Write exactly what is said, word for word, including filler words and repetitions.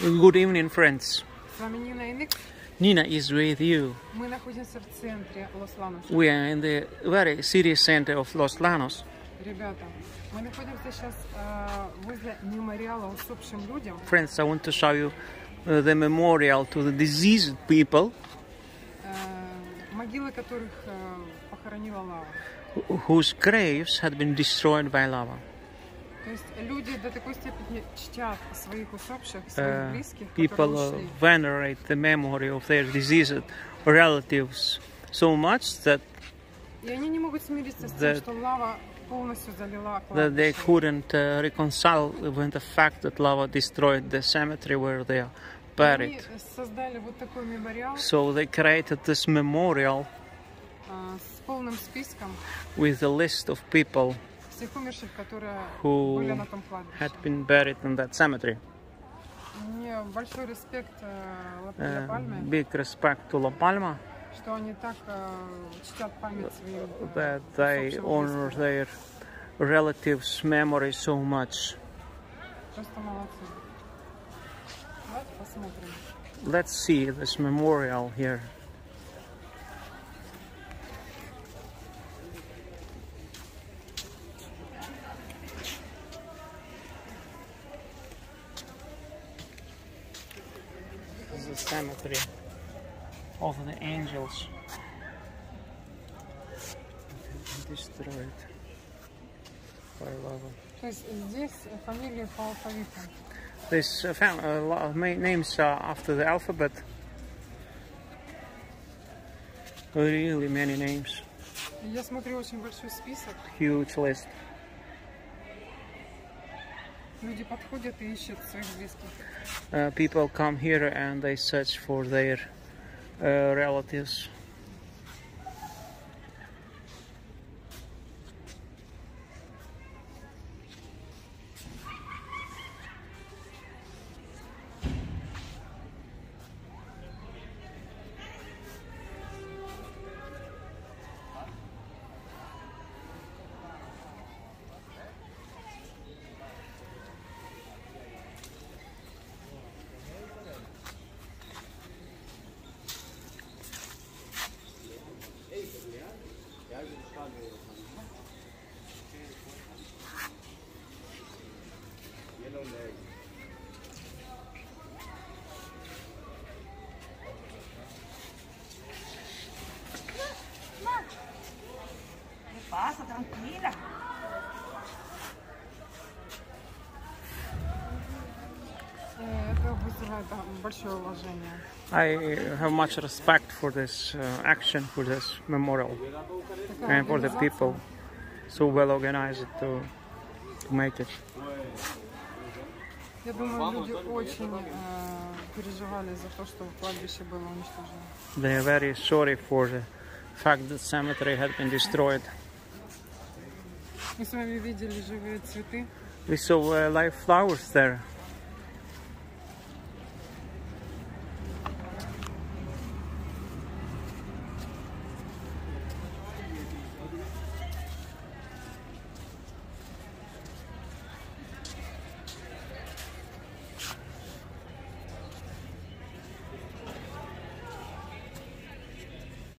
Good evening, friends. Nina is with you. We are in the very city center of Los Llanos. Friends, I want to show you uh, the memorial to the deceased people whose graves had been destroyed by lava. Uh, people uh, venerate the memory of their deceased relatives so much that, that, that they couldn't uh, reconcile with the fact that lava destroyed the cemetery where they are buried. So they created this memorial with a list of people who had been buried in that cemetery. Uh, big respect to La Palma, that they honor their relatives' memory so much. Let's see this memorial here. The cemetery of the angels destroyed by lava. These uh, uh, names are after the alphabet. Really many names. Huge list. Uh, people come here and they search for their uh, relatives. I have much respect for this uh, action, for this memorial, and for the people so well organized to, to make it. They are very sorry for the fact that the cemetery had been destroyed. We saw uh, live flowers there.